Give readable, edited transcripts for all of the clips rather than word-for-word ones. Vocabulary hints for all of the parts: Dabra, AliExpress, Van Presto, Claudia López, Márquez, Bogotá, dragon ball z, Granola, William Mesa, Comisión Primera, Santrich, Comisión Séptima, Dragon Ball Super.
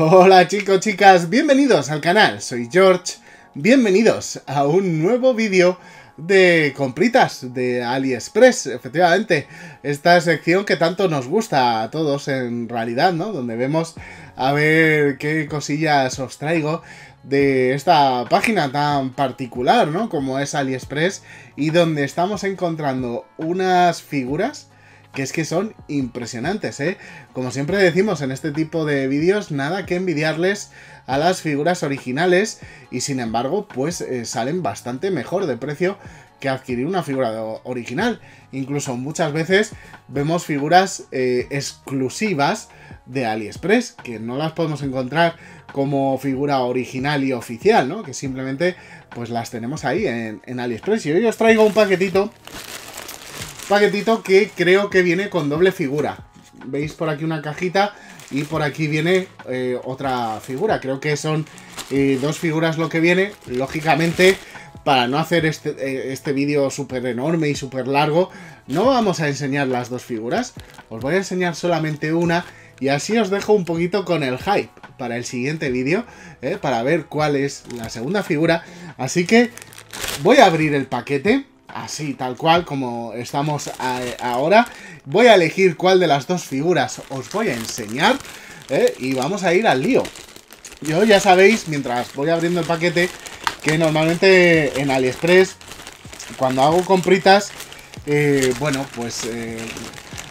Hola chicos, chicas, bienvenidos al canal, soy George, bienvenidos a un nuevo vídeo de compritas de AliExpress, efectivamente, esta sección que tanto nos gusta a todos en realidad, ¿no? Donde vemos a ver qué cosillas os traigo de esta página tan particular, ¿no? Como es AliExpress y donde estamos encontrando unas figuras que es que son impresionantes, ¿eh? Como siempre decimos en este tipo de vídeos, nada que envidiarles a las figuras originales y sin embargo, pues salen bastante mejor de precio que adquirir una figura original. Incluso muchas veces vemos figuras exclusivas de AliExpress, que no las podemos encontrar como figura original y oficial, ¿no? Que simplemente pues las tenemos ahí en AliExpress. Y hoy os traigo un paquetito que creo que viene con doble figura. Veis por aquí una cajita y por aquí viene otra figura. Creo que son dos figuras lo que viene. Lógicamente, para no hacer este vídeo súper enorme y súper largo, no vamos a enseñar las dos figuras. Os voy a enseñar solamente una y así os dejo un poquito con el hype para el siguiente vídeo, para ver cuál es la segunda figura. Así que voy a abrir el paquete. Así, tal cual, como estamos ahora. Voy a elegir cuál de las dos figuras os voy a enseñar, y vamos a ir al lío. Yo ya sabéis, mientras voy abriendo el paquete, que normalmente en AliExpress, cuando hago compritas, bueno, pues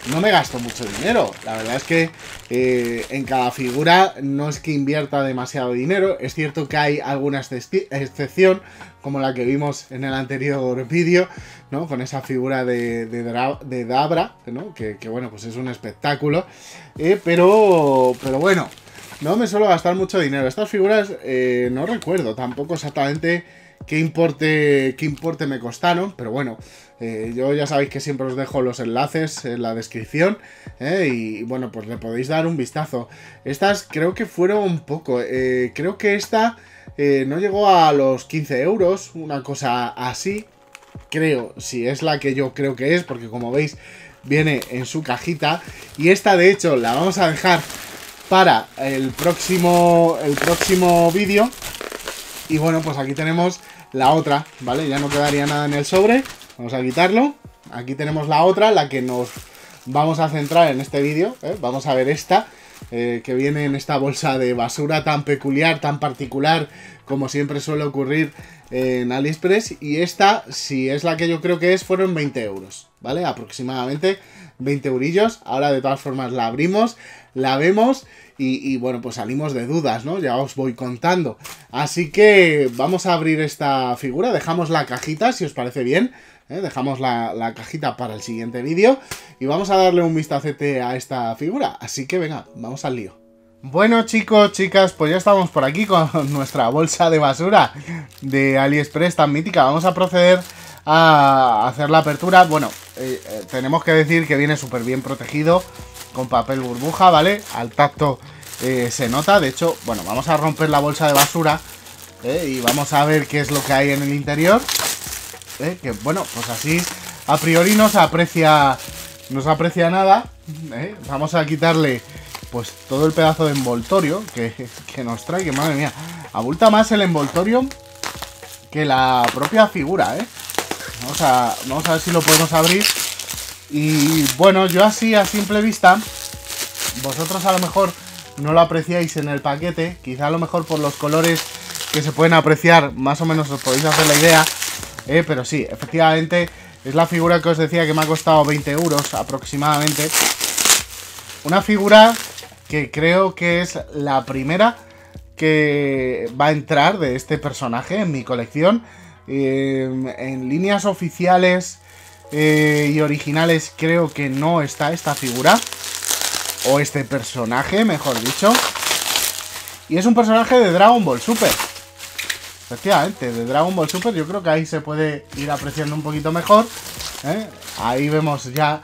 no me gasto mucho dinero. La verdad es que en cada figura no es que invierta demasiado dinero. Es cierto que hay alguna excepción, como la que vimos en el anterior vídeo, ¿no? Con esa figura de Dabra, ¿no? Que bueno, pues es un espectáculo. Pero bueno, no me suelo gastar mucho dinero. Estas figuras no recuerdo tampoco exactamente qué importe me costaron, pero bueno, yo ya sabéis que siempre os dejo los enlaces en la descripción, y bueno, pues le podéis dar un vistazo. Estas creo que fueron poco, creo que esta no llegó a los 15 euros, una cosa así, creo, si es la que yo creo que es, porque como veis viene en su cajita. Y esta de hecho la vamos a dejar para el próximo vídeo. Y bueno, pues aquí tenemos la otra, ¿vale? Ya no quedaría nada en el sobre, vamos a quitarlo. Aquí tenemos la otra, la que nos vamos a centrar en este vídeo, Vamos a ver esta, que viene en esta bolsa de basura tan peculiar, tan particular, como siempre suele ocurrir en AliExpress. Y esta, si es la que yo creo que es, fueron 20 euros, ¿vale? Aproximadamente 20 eurillos. Ahora de todas formas la abrimos, la vemos y bueno, pues salimos de dudas, ¿no? Ya os voy contando. Así que vamos a abrir esta figura, dejamos la cajita si os parece bien, dejamos la cajita para el siguiente vídeo y vamos a darle un vistacete a esta figura. Así que venga, vamos al lío. Bueno chicos, chicas, pues ya estamos por aquí con nuestra bolsa de basura de AliExpress tan mítica. Vamos a proceder a hacer la apertura. Bueno, tenemos que decir que viene súper bien protegido con papel burbuja, ¿vale? Al tacto se nota. De hecho, bueno, vamos a romper la bolsa de basura, y vamos a ver qué es lo que hay en el interior, que bueno, pues así a priori no se aprecia nada, Vamos a quitarle pues todo el pedazo de envoltorio que nos trae, que madre mía, abulta más el envoltorio que la propia figura, Vamos a ver si lo podemos abrir. Y bueno, yo así a simple vista, vosotros a lo mejor no lo apreciáis en el paquete, quizá a lo mejor por los colores que se pueden apreciar, más o menos os podéis hacer la idea, pero sí, efectivamente es la figura que os decía que me ha costado 20 euros aproximadamente. Una figura que creo que es la primera que va a entrar de este personaje en mi colección. En líneas oficiales y originales creo que no está esta figura, o este personaje, mejor dicho. Y es un personaje de Dragon Ball Super. Efectivamente, de Dragon Ball Super. Yo creo que ahí se puede ir apreciando un poquito mejor, Ahí vemos ya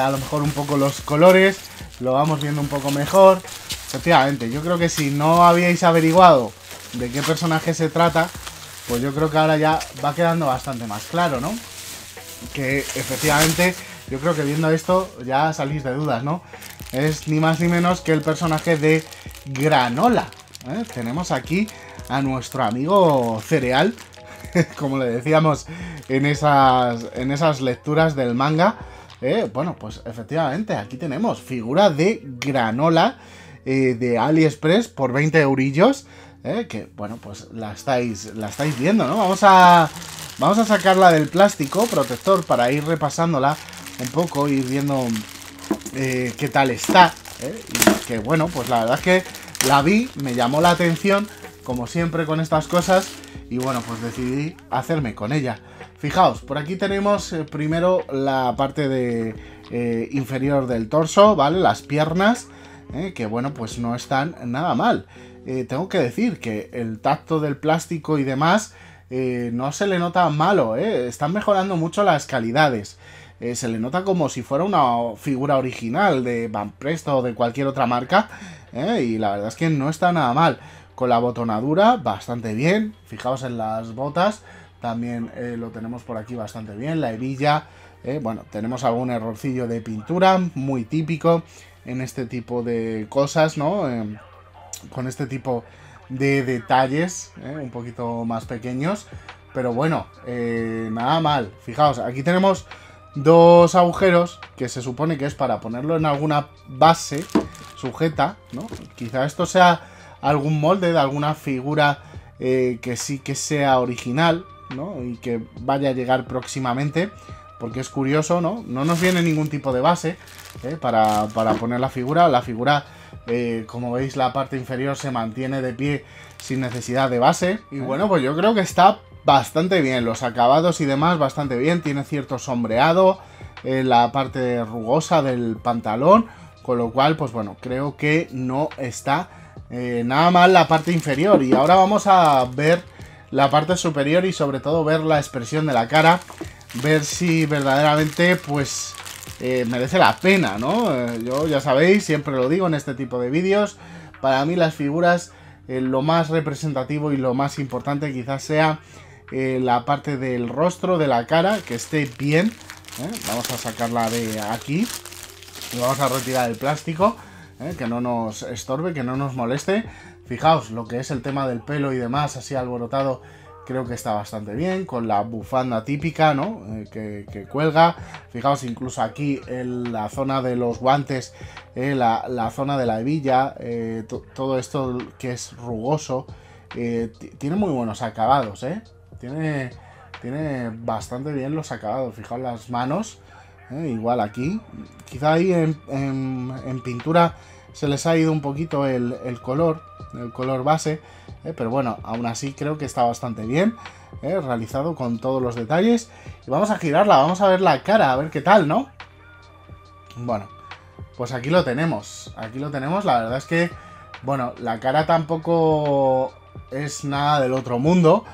a lo mejor un poco los colores, lo vamos viendo un poco mejor. Efectivamente, yo creo que si no habíais averiguado de qué personaje se trata, pues yo creo que ahora ya va quedando bastante más claro, ¿no? Que efectivamente, yo creo que viendo esto ya salís de dudas, ¿no? Es ni más ni menos que el personaje de Granola. Tenemos aquí a nuestro amigo cereal, como le decíamos en esas lecturas del manga. Bueno, pues efectivamente, aquí tenemos figura de Granola de AliExpress por 20 eurillos. Que bueno, pues la estáis viendo, ¿no? Vamos a sacarla del plástico protector para ir repasándola un poco, ir viendo qué tal está. Y que bueno, pues la verdad es que la vi, me llamó la atención, como siempre con estas cosas, y bueno, pues decidí hacerme con ella. Fijaos, por aquí tenemos primero la parte de inferior del torso, ¿vale? Las piernas, que bueno, pues no están nada mal. Tengo que decir que el tacto del plástico y demás no se le nota malo, están mejorando mucho las calidades. Se le nota como si fuera una figura original de Van Presto o de cualquier otra marca, y la verdad es que no está nada mal. Con la botonadura bastante bien, fijaos en las botas, también lo tenemos por aquí bastante bien, la hebilla, bueno, tenemos algún errorcillo de pintura, muy típico en este tipo de cosas, ¿no? Con este tipo de detalles un poquito más pequeños, pero bueno, nada mal. Fijaos, aquí tenemos dos agujeros que se supone que es para ponerlo en alguna base sujeta, ¿no? Quizá esto sea algún molde de alguna figura que sí que sea original, ¿no? Y que vaya a llegar próximamente, porque es curioso, ¿no? No nos viene ningún tipo de base para poner la figura. La figura, como veis, la parte inferior se mantiene de pie sin necesidad de base. Y bueno, pues yo creo que está bastante bien. Los acabados y demás bastante bien. Tiene cierto sombreado en la parte rugosa del pantalón, con lo cual, pues bueno, creo que no está nada mal la parte inferior. Y ahora vamos a ver la parte superior y sobre todo ver la expresión de la cara, ver si verdaderamente pues merece la pena, ¿no? Yo, ya sabéis, siempre lo digo en este tipo de vídeos, para mí las figuras, lo más representativo y lo más importante quizás sea la parte del rostro, de la cara, que esté bien. Vamos a sacarla de aquí y vamos a retirar el plástico, que no nos estorbe, que no nos moleste. Fijaos, lo que es el tema del pelo y demás, así alborotado, creo que está bastante bien, con la bufanda típica, ¿no? Que cuelga. Fijaos, incluso aquí en la zona de los guantes, la zona de la hebilla, todo esto que es rugoso, tiene muy buenos acabados, tiene bastante bien los acabados. Fijaos las manos, igual aquí, quizá ahí en pintura se les ha ido un poquito el color base, pero bueno, aún así creo que está bastante bien, realizado con todos los detalles. Y vamos a girarla, vamos a ver la cara, a ver qué tal, ¿no? Bueno, pues aquí lo tenemos, la verdad es que, bueno, la cara tampoco es nada del otro mundo,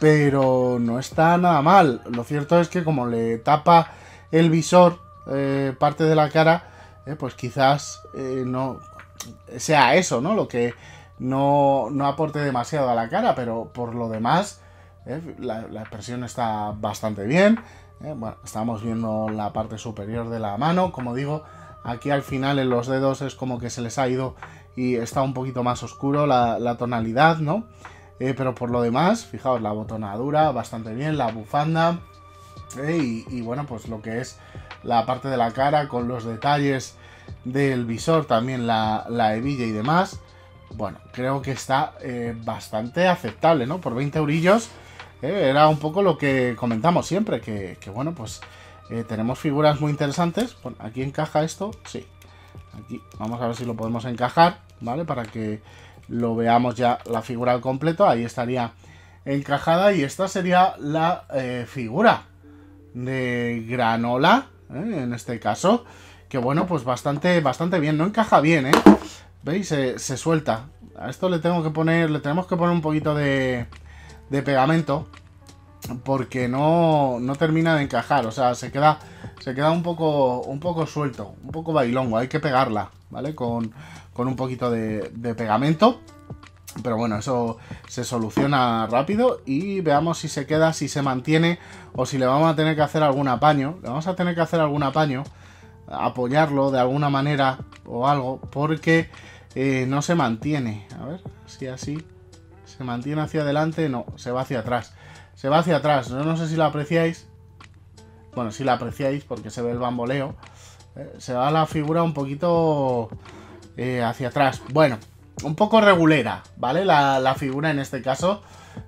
pero no está nada mal. Lo cierto es que como le tapa el visor parte de la cara, pues quizás no sea eso, ¿no? Lo que no aporte demasiado a la cara, pero por lo demás la expresión está bastante bien. Bueno, estamos viendo la parte superior de la mano, como digo, aquí al final en los dedos es como que se les ha ido y está un poquito más oscuro la tonalidad, ¿no? Pero por lo demás, fijaos, la botonadura bastante bien, la bufanda, y bueno, pues lo que es la parte de la cara con los detalles del visor, también la hebilla y demás. Bueno, creo que está bastante aceptable, ¿no? Por 20 eurillos era un poco lo que comentamos siempre, que bueno, pues tenemos figuras muy interesantes. Bueno, aquí encaja esto, sí. Aquí vamos a ver si lo podemos encajar, ¿vale? Para que lo veamos ya la figura al completo. Ahí estaría encajada y esta sería la figura de Granola, en este caso, que bueno, pues bastante bien, no encaja bien, ¿veis? Se suelta. A esto le tenemos que poner un poquito de pegamento, porque no termina de encajar, o sea, se queda un poco suelto, un poco bailongo, hay que pegarla, ¿vale? Con un poquito de pegamento, pero bueno, eso se soluciona rápido. Y veamos si se queda, si se mantiene o si le vamos a tener que hacer algún apaño. Le vamos a tener que hacer algún apaño, apoyarlo de alguna manera o algo, porque no se mantiene. A ver si así se mantiene hacia adelante. No, se va hacia atrás. Se va hacia atrás. No sé si lo apreciáis. Bueno, si lo apreciáis porque se ve el bamboleo. Se va la figura un poquito hacia atrás. Bueno, un poco regulera, ¿vale? La figura en este caso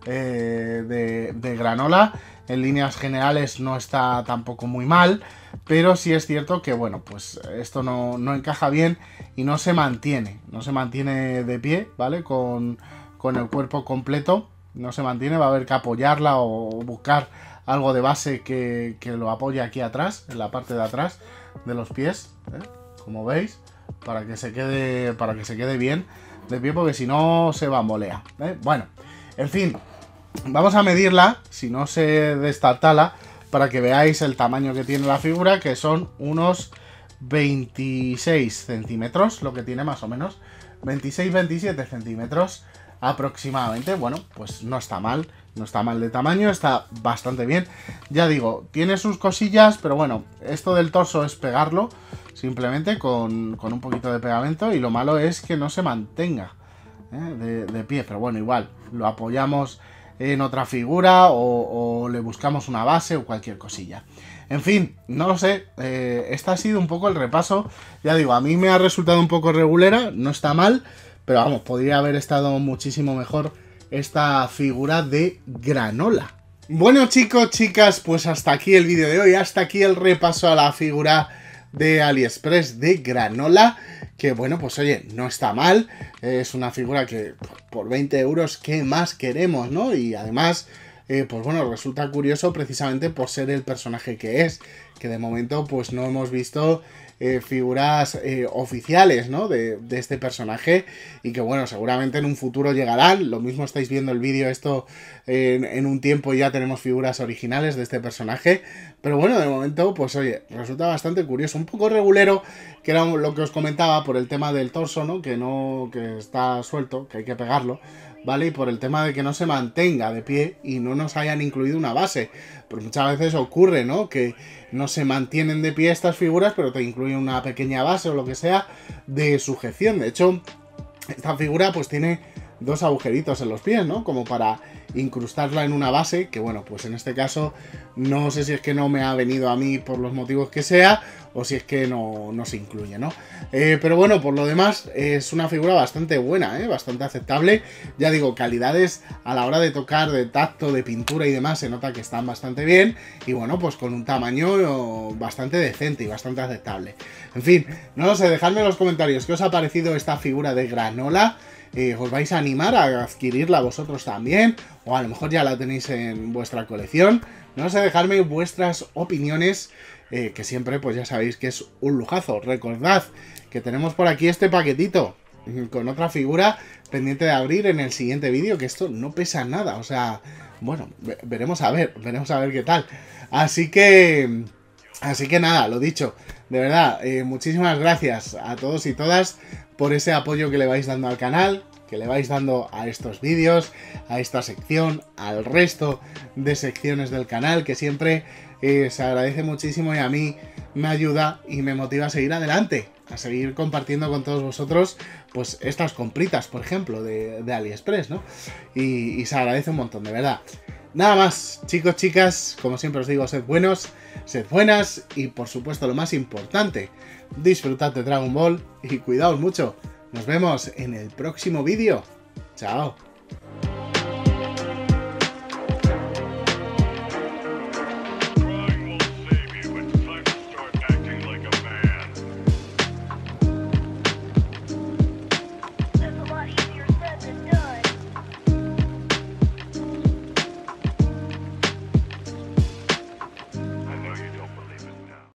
de Granola. En líneas generales no está tampoco muy mal, pero sí es cierto que, bueno, pues esto no encaja bien y no se mantiene. No se mantiene de pie, ¿vale? Con el cuerpo completo no se mantiene. Va a haber que apoyarla o buscar algo de base que lo apoye aquí atrás, en la parte de atrás de los pies, ¿eh? Como veis, para que se quede bien de pie, porque si no se bambolea, ¿eh? Bueno, en fin, vamos a medirla, si no se destatala, para que veáis el tamaño que tiene la figura, que son unos 26 centímetros, lo que tiene más o menos, 26-27 centímetros aproximadamente. Bueno, pues no está mal, no está mal de tamaño, está bastante bien. Ya digo, tiene sus cosillas, pero bueno, esto del torso es pegarlo simplemente con un poquito de pegamento, y lo malo es que no se mantenga de pie, pero bueno, igual lo apoyamos en otra figura o le buscamos una base o cualquier cosilla. En fin, no lo sé, este ha sido un poco el repaso. Ya digo, a mí me ha resultado un poco regulera, no está mal, pero vamos, podría haber estado muchísimo mejor esta figura de Granola. Bueno, chicos, chicas, pues hasta aquí el vídeo de hoy, hasta aquí el repaso a la figura de AliExpress de Granola, que bueno, pues oye, no está mal, es una figura que por 20 euros, ¿qué más queremos, no? Y además, pues bueno, resulta curioso precisamente por ser el personaje que es, que de momento pues no hemos visto figuras oficiales, ¿no? De este personaje, y que bueno, seguramente en un futuro llegarán. Lo mismo estáis viendo el vídeo esto en un tiempo y ya tenemos figuras originales de este personaje, pero bueno, de momento pues oye, resulta bastante curioso, un poco regulero, que era lo que os comentaba por el tema del torso, ¿no? Que está suelto, que hay que pegarlo, ¿vale? Y por el tema de que no se mantenga de pie y no nos hayan incluido una base. Porque muchas veces ocurre, ¿no? Que no se mantienen de pie estas figuras, pero te incluyen una pequeña base o lo que sea de sujeción. De hecho, esta figura pues tiene dos agujeritos en los pies, ¿no? Como para incrustarla en una base, que bueno, pues en este caso no sé si es que no me ha venido a mí por los motivos que sea, o si es que no se incluye, ¿no? Pero bueno, por lo demás, es una figura bastante buena, ¿eh? Bastante aceptable. Ya digo, calidades a la hora de tocar, de tacto, de pintura y demás, se nota que están bastante bien, y bueno, pues con un tamaño bastante decente y bastante aceptable. En fin, no lo sé, dejadme en los comentarios qué os ha parecido esta figura de Granola. Os vais a animar a adquirirla vosotros también, o a lo mejor ya la tenéis en vuestra colección. No sé, dejadme vuestras opiniones, que siempre pues ya sabéis que es un lujazo. Recordad que tenemos por aquí este paquetito con otra figura pendiente de abrir en el siguiente vídeo, que esto no pesa nada, o sea, bueno, veremos a ver qué tal. Así que nada, lo dicho, de verdad, muchísimas gracias a todos y todas por ese apoyo que le vais dando al canal, que le vais dando a estos vídeos, a esta sección, al resto de secciones del canal, que siempre se agradece muchísimo y a mí me ayuda y me motiva a seguir adelante, a seguir compartiendo con todos vosotros pues estas compritas, por ejemplo, de AliExpress, ¿no? Y se agradece un montón, de verdad. Nada más, chicos, chicas, como siempre os digo, sed buenos, sed buenas y, por supuesto, lo más importante, disfrutad de Dragon Ball y cuidaos mucho. Nos vemos en el próximo vídeo. Chao.